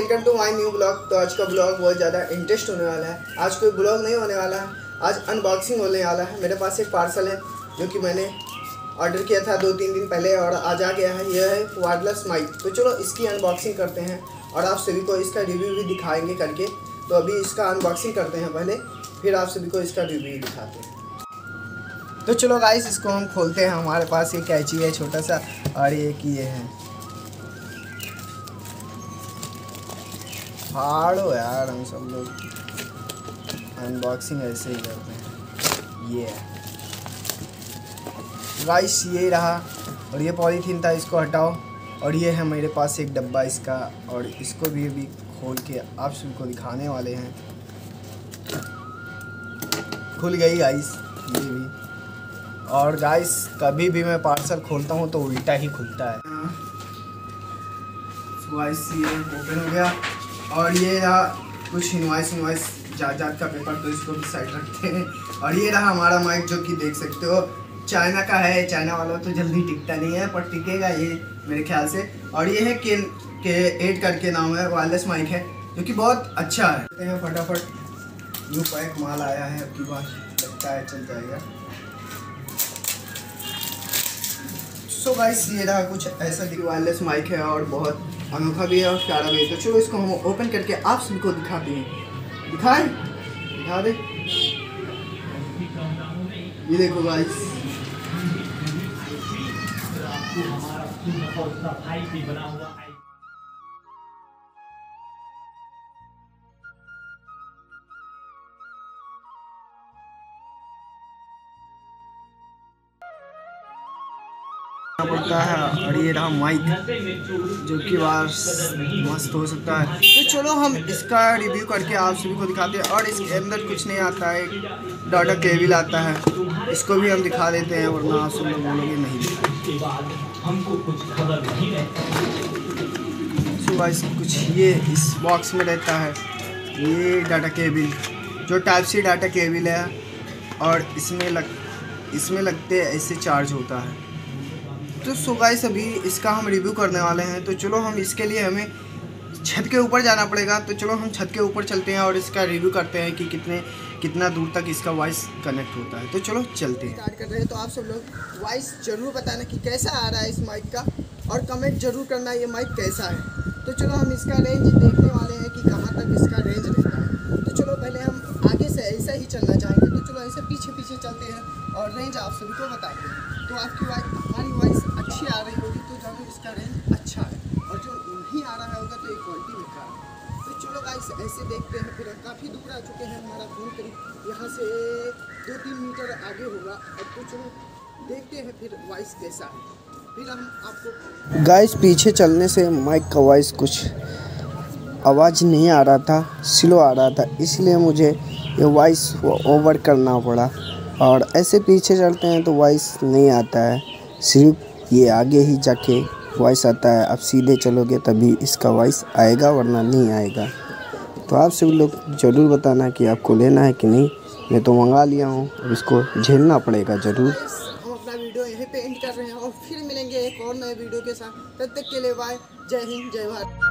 Welcome to my new blog. तो आज का ब्लॉग बहुत ज़्यादा इंटरेस्ट होने वाला है। आज कोई ब्लॉग नहीं होने वाला है, आज अनबॉक्सिंग होने वाला है। मेरे पास एक पार्सल है जो कि मैंने ऑर्डर किया था 2-3 दिन पहले और आज आ गया है। यह है वायरलेस माइक। तो चलो इसकी अनबॉक्सिंग करते हैं और आप सभी को इसका रिव्यू भी दिखाएँगे करके। तो अभी इसका अनबॉक्सिंग करते हैं पहले, फिर आप सभी को इसका रिव्यू दिखाते हैं। तो चलो गाइस इसको हम खोलते हैं। हमारे पास एक कैंची है छोटा सा और एक ये है। फाड़ो यार, हम सब लोग अनबॉक्सिंग ऐसे ही करते हैं। ये गाइस ये रहा और ये पॉलीथीन था, इसको हटाओ। और ये है मेरे पास एक डब्बा इसका, और इसको भी अभी खोल के आप सबको दिखाने वाले हैं। खुल गई गाइस ये भी। और गाइस कभी भी मैं पार्सल खोलता हूँ तो उल्टा ही खुलता है। गाइस ये ओपन हो गया और ये रहा कुछ इनवॉइस जायदाद का पेपर, तो इसको भी साइड रखते हैं। और ये रहा हमारा माइक जो कि देख सकते हो चाइना का है। चाइना वाला तो जल्दी टिकता नहीं है पर टिकेगा ये मेरे ख्याल से। और ये है K8 करके नाम है, वायरलेस माइक है जो कि बहुत अच्छा है। फटाफट न्यू पैक माल आया है, अब की बार लगता है चल जाएगा। सो गाइस ये रहा कुछ ऐसा कि वायरलेस माइक है और बहुत अनोखा भी है और प्यारा भी है। तो चलो इसको हम ओपन करके आप सबको दिखाते हैं। दिखा दे ये देखो गाइस। पड़ता है और ये रहा माइक जो कि मस्त हो सकता है। तो चलो हम इसका रिव्यू करके आप सभी को दिखाते हैं। और इसके अंदर कुछ नहीं आता है, एक डाटा केबल आता है, इसको भी हम दिखा देते हैं वरना आप सब बोलोगे नहीं। सुबह इस कुछ ये इस बॉक्स में रहता है, ये डाटा केबल जो टाइप-C डाटा केबल है। और इसमें लगते ऐसे चार्ज होता है। तो सो गाइस अभी इसका हम रिव्यू करने वाले हैं। तो चलो हम इसके लिए हमें छत के ऊपर जाना पड़ेगा। तो चलो हम छत के ऊपर चलते हैं और इसका रिव्यू करते हैं कि कितना दूर तक इसका वॉइस कनेक्ट होता है। तो चलो चलते हैं। स्टार्ट कर रहे हैं। तो आप सब लोग वॉइस ज़रूर बताना कि कैसा आ रहा है इस माइक का, और कमेंट ज़रूर करना ये माइक कैसा है। तो चलो हम इसका रेंज देखने वाले हैं कि कहाँ तक इसका रेंज रहता है। तो चलो पहले हम आगे से ऐसा ही चलना चाहेंगे। तो चलो ऐसे पीछे पीछे चलते हैं और रेंज आप सभी को बताते हैं। तो आपकी हमारी वॉइस अच्छी आ रही होगी तो जरूर इसका रेंज अच्छा है, और जो नहीं आ रहा होगा तो ये क्वालिटी बेकार है। तो चलो गाइस ऐसे देखते हैं। फिर काफ़ी दूर आ चुके हैं, हमारा फोन करीब यहाँ से 2-3 मीटर आगे होगा। और तो चलो देखते हैं फिर वॉइस कैसा है, फिर हम आपको। गाइस पीछे चलने से माइक का वॉइस कुछ आवाज़ नहीं आ रहा था, स्लो आ रहा था, इसलिए मुझे ये वॉइस ओवर करना पड़ा। और ऐसे पीछे चलते हैं तो वॉइस नहीं आता है, सिर्फ ये आगे ही जाके वॉइस आता है। आप सीधे चलोगे तभी इसका वॉइस आएगा वरना नहीं आएगा। तो आप सभी लोग ज़रूर बताना कि आपको लेना है कि नहीं। मैं तो मंगा लिया हूँ, अब इसको झेलना पड़ेगा ज़रूर। हम अपना वीडियो यहीं पे एंड कर रहे हैं और फिर मिलेंगे एक और नए वीडियो के साथ। तब तक के लिए बाय। जय हिंद, जय भारत।